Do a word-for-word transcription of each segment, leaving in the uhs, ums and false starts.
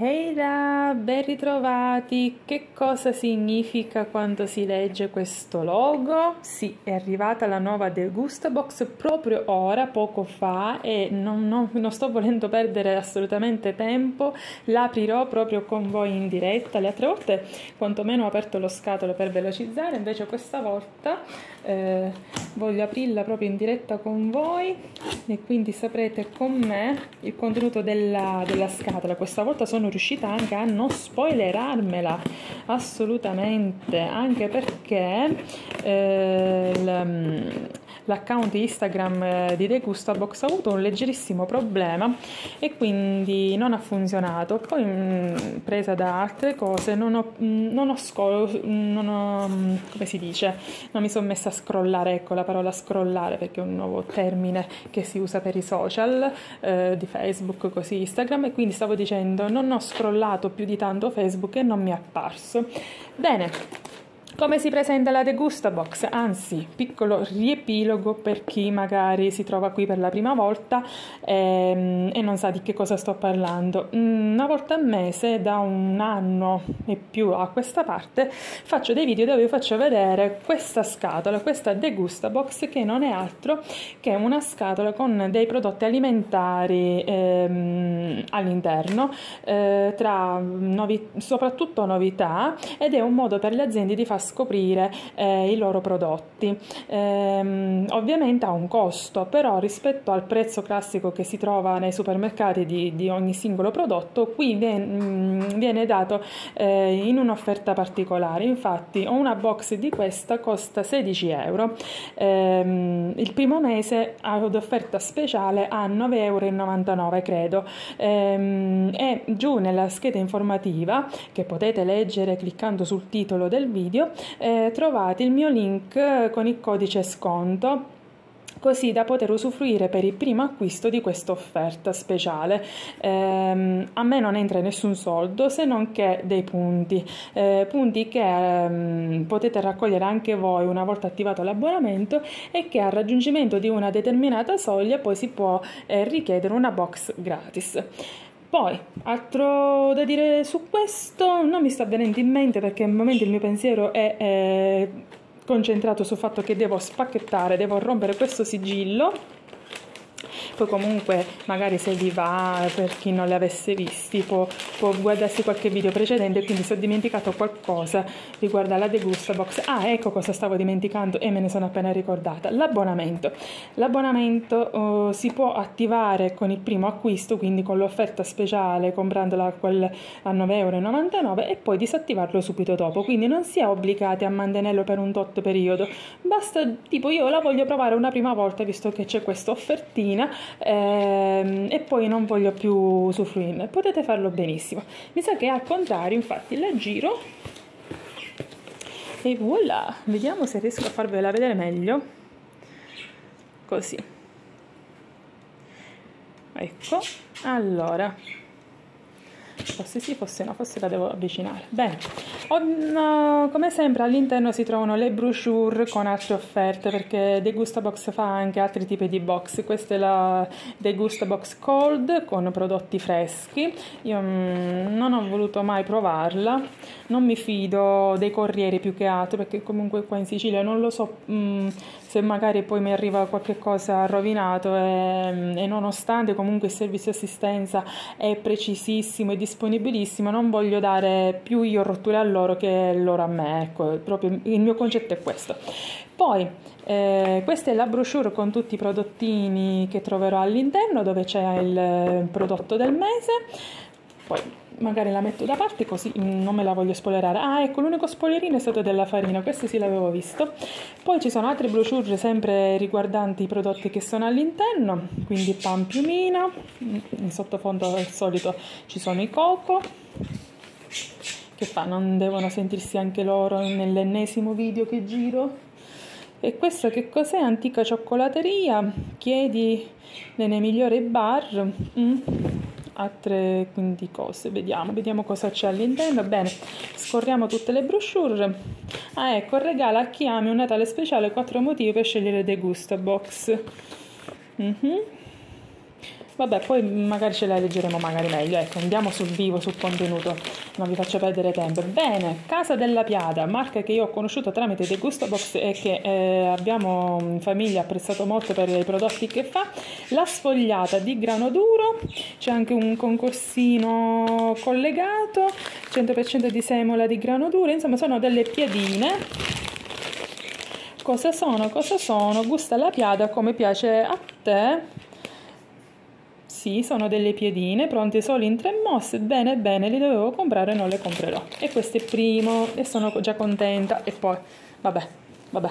Ehi là, ben ritrovati! Che cosa significa quando si legge questo logo? Sì, è arrivata la nuova Degustabox proprio ora, poco fa, e non, non, non sto volendo perdere assolutamente tempo, l'aprirò proprio con voi in diretta. Le altre volte quantomeno ho aperto lo scatolo per velocizzare, invece questa volta eh, voglio aprirla proprio in diretta con voi e quindi saprete con me il contenuto della, della scatola. Questa volta sono riuscita anche a non spoilerarmela assolutamente, anche perché eh, l'account Instagram di Degustabox ha avuto un leggerissimo problema e quindi non ha funzionato. Poi mh, presa da altre cose non ho, mh, non ho, scolo, non ho mh, come si dice, non mi sono messa a scrollare, ecco la parola scrollare, perché è un nuovo termine che si usa per i social eh, di Facebook, così Instagram, e quindi stavo dicendo non ho scrollato più di tanto Facebook e non mi è apparso. Bene, come si presenta la Degustabox? Anzi, piccolo riepilogo per chi magari si trova qui per la prima volta ehm, e non sa di che cosa sto parlando. Una volta al mese, da un anno e più a questa parte, faccio dei video dove vi faccio vedere questa scatola, questa Degustabox, che non è altro che una scatola con dei prodotti alimentari ehm, all'interno, eh, tra novi- soprattutto novità, ed è un modo per le aziende di far scoprire eh, i loro prodotti. Ehm, ovviamente ha un costo, però rispetto al prezzo classico che si trova nei supermercati di, di ogni singolo prodotto, qui viene, viene dato eh, in un'offerta particolare. Infatti una box di questa costa sedici euro, ehm, il primo mese ad offerta speciale a nove e novantanove euro credo, ehm, e giù nella scheda informativa, che potete leggere cliccando sul titolo del video, eh, trovate il mio link con il codice sconto, così da poter usufruire per il primo acquisto di questa offerta speciale. Eh, a me non entra nessun soldo, se non che dei punti, eh, punti che ehm, potete raccogliere anche voi una volta attivato l'abbonamento, e che al raggiungimento di una determinata soglia poi si può eh, richiedere una box gratis. Poi, altro da dire su questo non mi sta venendo in mente, perché al momento il mio pensiero è, è concentrato sul fatto che devo spacchettare, devo rompere questo sigillo. Poi comunque, magari se vi va, per chi non li avesse visti, può, può guardarsi qualche video precedente, quindi se ho dimenticato qualcosa riguardo alla Degustabox. Ah, ecco cosa stavo dimenticando e me ne sono appena ricordata: l'abbonamento. L'abbonamento eh, si può attivare con il primo acquisto, quindi con l'offerta speciale, comprandola a, a nove e novantanove euro, e poi disattivarlo subito dopo. Quindi non si è obbligati a mantenerlo per un tot periodo, basta, tipo io la voglio provare una prima volta, visto che c'è questa offertina, Ehm, e poi non voglio più usufruirne. Potete farlo benissimo. Mi sa che al contrario, infatti la giro e voilà, vediamo se riesco a farvela vedere meglio così. Ecco, allora, fosse sì, fosse no, fosse la devo avvicinare. Bene, oh, no, come sempre all'interno si trovano le brochure con altre offerte, perché Degustabox fa anche altri tipi di box. Questa è la Degustabox Cold con prodotti freschi. Io mh, non ho voluto mai provarla, non mi fido dei corrieri più che altro, perché comunque qua in Sicilia non lo so mh, se magari poi mi arriva qualche cosa rovinato, e, e nonostante comunque il servizio assistenza è precisissimo e disponibilissimo, non voglio dare più io rotture a loro che loro a me, ecco, proprio il mio concetto è questo. Poi eh, questa è la brochure con tutti i prodottini che troverò all'interno, dove c'è il prodotto del mese. Poi magari la metto da parte, così non me la voglio spoilerare. Ah, ecco, l'unico spoilerino è stato della farina, questo sì l'avevo visto. Poi ci sono altre brochure sempre riguardanti i prodotti che sono all'interno, quindi Pan Piumino, in sottofondo al solito ci sono i coco, che fa, non devono sentirsi anche loro nell'ennesimo video che giro. E questo che cos'è? Antica Cioccolateria, chiedi nelle migliori bar. Mm. Altre quindi cose, vediamo vediamo cosa c'è all'interno. Bene, scorriamo tutte le brochure. Ah, ecco, regala a chi ami un Natale speciale, quattro motivi per scegliere Degustabox. Mm-hmm. Vabbè, poi magari ce la leggeremo magari meglio, ecco, andiamo sul vivo, sul contenuto, non vi faccio perdere tempo. Bene, Casa della Piada, marca che io ho conosciuto tramite Degustabox e che eh, abbiamo in famiglia apprezzato molto per i prodotti che fa, la sfogliata di grano duro, c'è anche un concorsino collegato, cento per cento di semola di grano duro, insomma sono delle piadine. Cosa sono? Cosa sono? Gusta la piada come piace a te. Sì, sono delle piedine pronte solo in tre mosse. Bene, bene, le dovevo comprare, non le comprerò. E questo è primo e sono già contenta. E poi, vabbè, vabbè.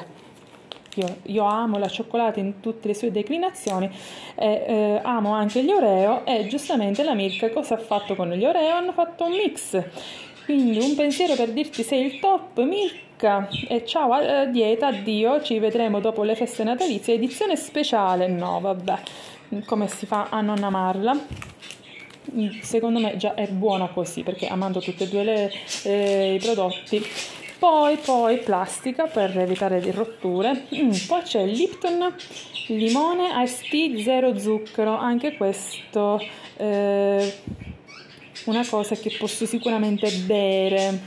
Io, io amo la cioccolata in tutte le sue declinazioni, eh, eh, amo anche gli Oreo e giustamente la Milka cosa ha fatto con gli Oreo? Hanno fatto un mix. Quindi un pensiero per dirti sei il top, Milka, e ciao a dieta, addio, ci vedremo dopo le feste natalizie, edizione speciale, no vabbè, come si fa a non amarla? Secondo me già è buona così, perché amando tutti e due le, eh, i prodotti. Poi, poi, plastica per evitare le rotture. Mm, poi c'è Lipton, limone, ice tea, zero zucchero, anche questo... Eh, una cosa che posso sicuramente bere,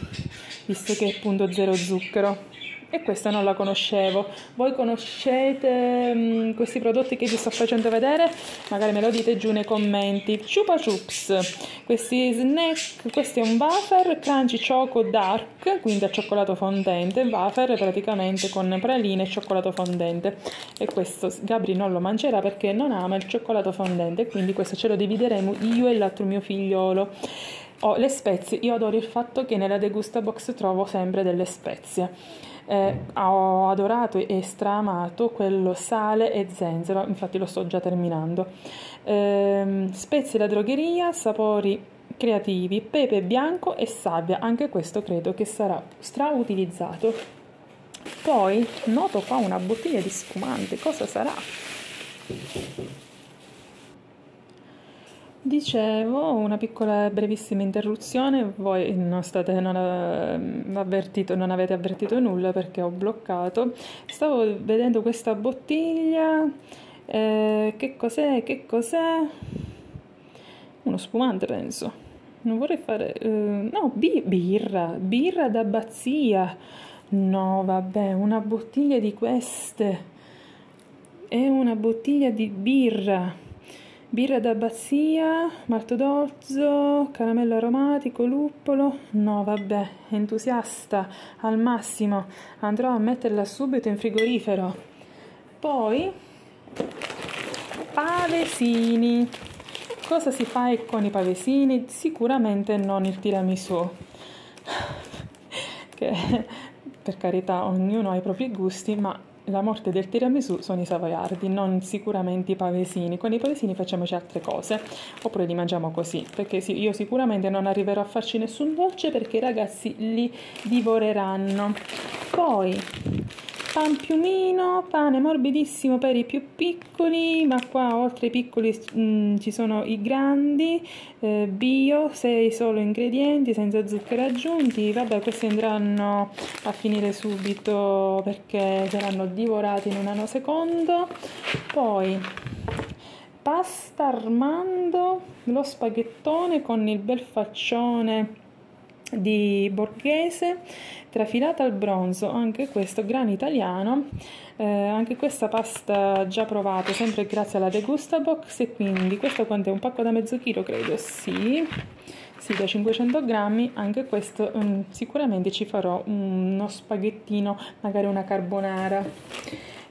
visto che è appunto zero zucchero. E questa non la conoscevo. Voi conoscete mh, questi prodotti che vi sto facendo vedere? Magari me lo dite giù nei commenti. Chupa Chups, questi snack, questo è un wafer crunchy choco dark, quindi a cioccolato fondente, wafer praticamente con praline e cioccolato fondente. E questo Gabri non lo mangerà perché non ama il cioccolato fondente, quindi questo ce lo divideremo io e l'altro mio figliolo. Oh, le spezie, io adoro il fatto che nella Degustabox trovo sempre delle spezie. Eh, ho adorato e straamato quello sale e zenzero, infatti lo sto già terminando. Eh, spezie da drogheria, sapori creativi, pepe bianco e sabbia, anche questo credo che sarà strautilizzato. Poi noto qua una bottiglia di spumante, cosa sarà? Dicevo, una piccola brevissima interruzione, voi non, state, non, avvertito, non avete avvertito nulla perché ho bloccato. Stavo vedendo questa bottiglia, eh, che cos'è, che cos'è? Uno spumante penso, non vorrei fare... Eh, no, bi birra, birra d'abbazia, no vabbè, una bottiglia di queste, è una bottiglia di birra. Birra d'abbazia, maltodorzo, caramello aromatico, luppolo... No, vabbè, entusiasta, al massimo. Andrò a metterla subito in frigorifero. Poi, pavesini. Cosa si fa con i pavesini? Sicuramente non il tiramisù. Che, per carità, ognuno ha i propri gusti, ma... La morte del tiramisù sono i savoiardi, non sicuramente i pavesini. Con i pavesini facciamoci altre cose, oppure li mangiamo così, perché sì, io sicuramente non arriverò a farci nessun dolce perché i ragazzi li divoreranno. Poi, pan piumino, pane morbidissimo per i più piccoli, ma qua oltre ai piccoli mh, ci sono i grandi, eh, bio, sei solo ingredienti, senza zucchero aggiunti. Vabbè, questi andranno a finire subito perché saranno divorati in un nanosecondo. Poi, pasta Armando, lo spaghettone con il bel faccione di borghese, trafilata al bronzo, anche questo grano italiano, eh, anche questa pasta già provata sempre grazie alla Degustabox. E quindi questo quanto è, un pacco da mezzo chilo credo, sì, sì, da cinquecento grammi. Anche questo um, sicuramente ci farò uno spaghettino, magari una carbonara.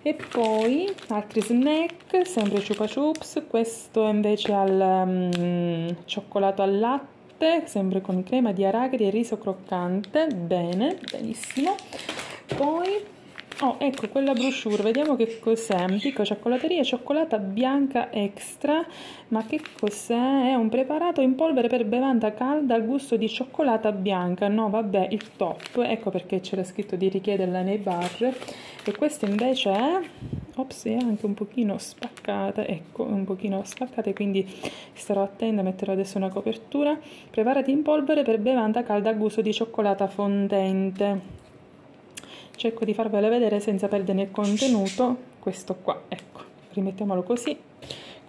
E poi altri snack, sempre Chupa Chups, questo invece al um, cioccolato al latte, sempre con crema di arachidi e riso croccante. Bene, benissimo. Poi, oh, ecco quella brochure, vediamo che cos'è. Antica Cioccolateria, cioccolata bianca extra. Ma che cos'è? È un preparato in polvere per bevanda calda al gusto di cioccolata bianca. No, vabbè, il top. Ecco perché c'era scritto di richiederla nei bar. E questa invece è... Ops, è anche un pochino spaccata, ecco, un pochino spaccata, quindi starò attenta, metterò adesso una copertura. Preparati in polvere per bevanda calda a gusto di cioccolata fondente. Cerco di farvelo vedere senza perdere il contenuto, questo qua, ecco, rimettiamolo così.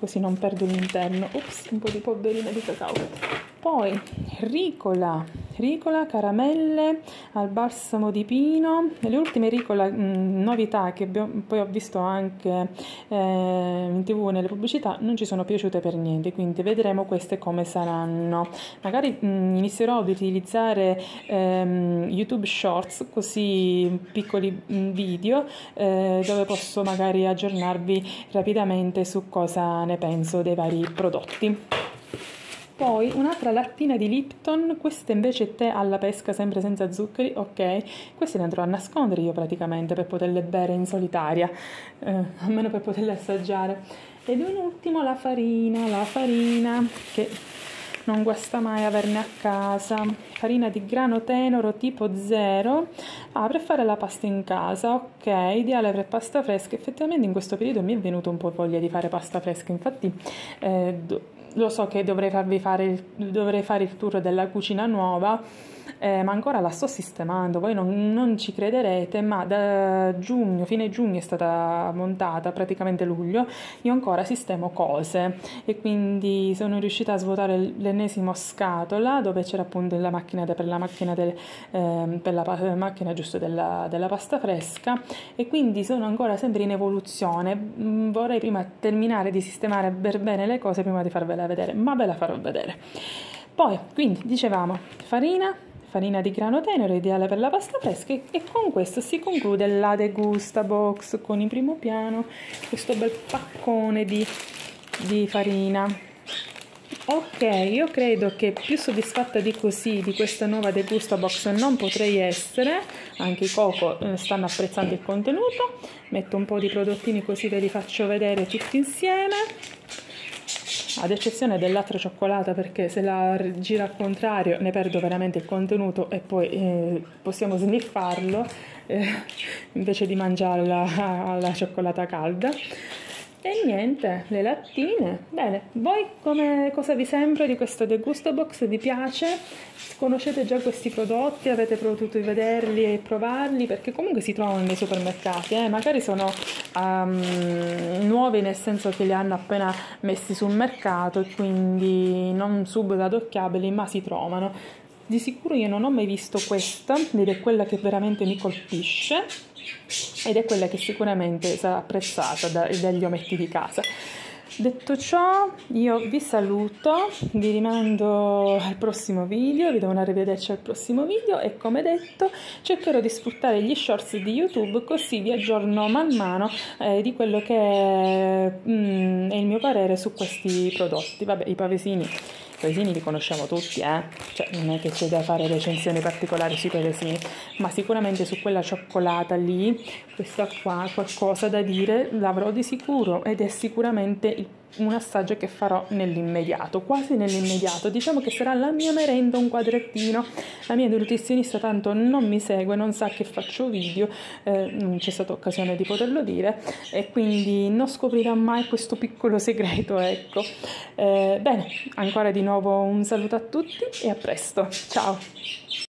così non perdo l'interno. Ups, un po' di polverina di cacao. Poi Ricola, Ricola caramelle al balsamo di pino. Le ultime Ricola mh, novità che poi ho visto anche eh, in tv, nelle pubblicità, non ci sono piaciute per niente, quindi vedremo queste come saranno. Magari mh, inizierò ad utilizzare ehm, YouTube Shorts, così piccoli mh, video eh, dove posso magari aggiornarvi rapidamente su cosa ne penso dei vari prodotti. Poi un'altra lattina di Lipton, questa invece tè alla pesca, sempre senza zuccheri, ok? Queste le andrò a nascondere io praticamente per poterle bere in solitaria, eh, almeno per poterle assaggiare. Ed un ultimo la farina, la farina che non guasta mai averne a casa, farina di grano tenero tipo zero, ah, per fare la pasta in casa, ok, ideale per pasta fresca. Effettivamente in questo periodo mi è venuto un po' voglia di fare pasta fresca, infatti... Eh, Lo so che dovrei farvi fare il, dovrei fare il tour della cucina nuova, eh, ma ancora la sto sistemando. Voi non, non ci crederete, ma da giugno, fine giugno è stata montata, praticamente luglio, io ancora sistemo cose e quindi sono riuscita a svuotare l'ennesimo scatola dove c'era appunto la macchina de, per la macchina, del, eh, per la, la macchina giusto della, della pasta fresca, e quindi sono ancora sempre in evoluzione. Vorrei prima terminare di sistemare per bene le cose prima di farvela vedere, ma ve la farò vedere. Poi, quindi, dicevamo, farina, farina di grano tenero, ideale per la pasta fresca, e con questo si conclude la Degustabox con in primo piano questo bel paccone di, di farina. Ok, io credo che più soddisfatta di così, di questa nuova Degustabox, non potrei essere. Anche i Coco stanno apprezzando il contenuto. Metto un po' di prodottini così ve li faccio vedere tutti insieme, ad eccezione dell'altra cioccolata, perché se la giro al contrario ne perdo veramente il contenuto e poi eh, possiamo sniffarlo eh, invece di mangiarla alla cioccolata calda. E niente, le lattine. Bene, voi come, cosa vi sembra di questo Degustabox? Vi piace? Conoscete già questi prodotti? Avete potuto vederli e provarli? Perché comunque si trovano nei supermercati, eh? Magari sono um, nuovi, nel senso che li hanno appena messi sul mercato e quindi non subito adocchiabili, ma si trovano. Di sicuro io non ho mai visto questa, ed è quella che veramente mi colpisce, ed è quella che sicuramente sarà apprezzata da, dagli ometti di casa. Detto ciò, io vi saluto, vi rimando al prossimo video, vi do una rivederci al prossimo video, e come detto cercherò di sfruttare gli shorts di YouTube, così vi aggiorno man mano eh, di quello che è, mm, è il mio parere su questi prodotti. Vabbè, i pavesini, i pavesini li conosciamo tutti, eh? Cioè, non è che c'è da fare recensioni particolari sui pavesini, ma sicuramente su quella cioccolata lì, questa qua, qualcosa da dire l'avrò di sicuro, ed è sicuramente il un assaggio che farò nell'immediato, quasi nell'immediato. Diciamo che sarà la mia merenda, un quadrettino. La mia nutrizionista tanto non mi segue, non sa che faccio video, eh, non c'è stata occasione di poterlo dire, e quindi non scoprirà mai questo piccolo segreto, ecco. Eh, bene, ancora di nuovo un saluto a tutti e a presto, ciao!